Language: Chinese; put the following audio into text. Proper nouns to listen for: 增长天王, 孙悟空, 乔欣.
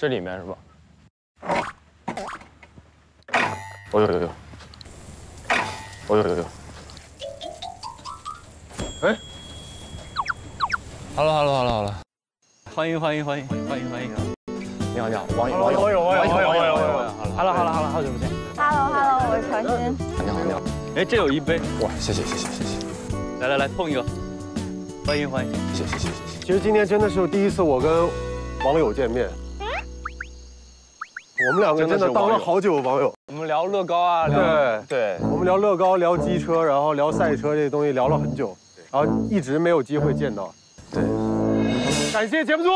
这里面是吧？哦呦呦呦！哦呦呦呦！哎 ，hello， 欢迎！你好，网友，好了，好久不见。Hello， 我是乔欣。你好。哎，这有一杯，哇，谢谢。来，碰一个。欢迎，谢谢。其实今天真的是第一次我跟网友见面。 我们两个真的当了好久网友，我们聊乐高啊，对，我们聊乐高，聊机车，然后聊赛车这些东西聊了很久，然后一直没有机会见到。对，感谢节目组。